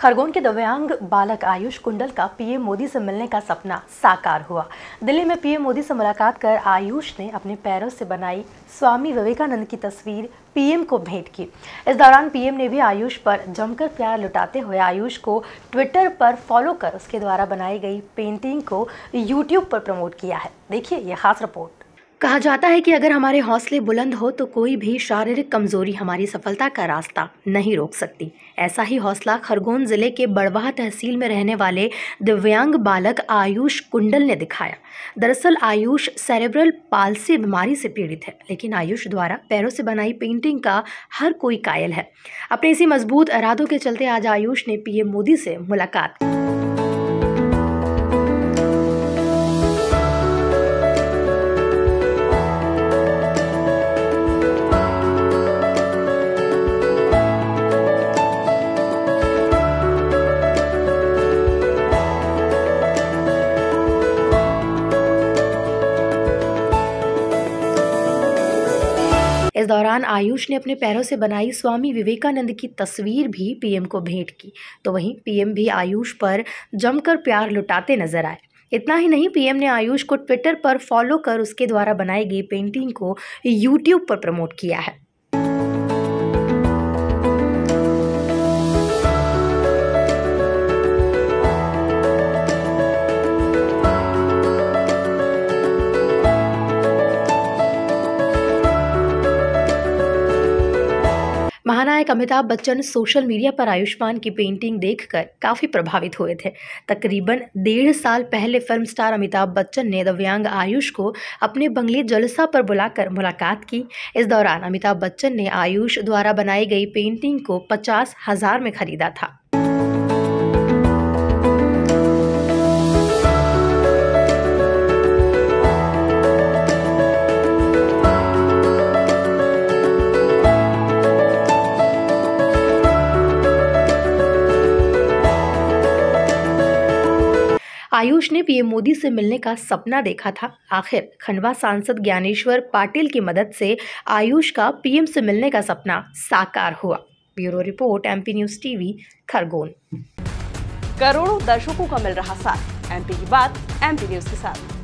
खरगोन के दिव्यांग बालक आयुष कुंडल का पीएम मोदी से मिलने का सपना साकार हुआ। दिल्ली में पीएम मोदी से मुलाकात कर आयुष ने अपने पैरों से बनाई स्वामी विवेकानंद की तस्वीर पीएम को भेंट की। इस दौरान पीएम ने भी आयुष पर जमकर प्यार लुटाते हुए आयुष को ट्विटर पर फॉलो कर उसके द्वारा बनाई गई पेंटिंग को यूट्यूब पर प्रमोट किया है। देखिए ये खास रिपोर्ट। कहा जाता है कि अगर हमारे हौसले बुलंद हो तो कोई भी शारीरिक कमजोरी हमारी सफलता का रास्ता नहीं रोक सकती। ऐसा ही हौसला खरगोन जिले के बड़वाह तहसील में रहने वाले दिव्यांग बालक आयुष कुंडल ने दिखाया। दरअसल आयुष सेरेब्रल पाल्सी बीमारी से पीड़ित है, लेकिन आयुष द्वारा पैरों से बनाई पेंटिंग का हर कोई कायल है। अपने इसी मजबूत इरादों के चलते आज आयुष ने पीएम मोदी से मुलाकात की। इस दौरान आयुष ने अपने पैरों से बनाई स्वामी विवेकानंद की तस्वीर भी पीएम को भेंट की, तो वहीं पीएम भी आयुष पर जमकर प्यार लुटाते नजर आए। इतना ही नहीं, पीएम ने आयुष को ट्विटर पर फॉलो कर उसके द्वारा बनाई गई पेंटिंग को यूट्यूब पर प्रमोट किया है। महानायक अमिताभ बच्चन सोशल मीडिया पर आयुष्मान की पेंटिंग देखकर काफ़ी प्रभावित हुए थे। तकरीबन 1.5 साल पहले फिल्म स्टार अमिताभ बच्चन ने दिव्यांग आयुष को अपने बंगले जलसा पर बुलाकर मुलाकात की। इस दौरान अमिताभ बच्चन ने आयुष द्वारा बनाई गई पेंटिंग को 50,000 में खरीदा था। आयुष ने पीएम मोदी से मिलने का सपना देखा था। आखिर खंडवा सांसद ज्ञानेश्वर पाटिल की मदद से आयुष का पीएम से मिलने का सपना साकार हुआ। Bureau report MP news TV Khargone. करोड़ों दर्शकों का मिल रहा साथ, एमपी की बात एमपी न्यूज के साथ।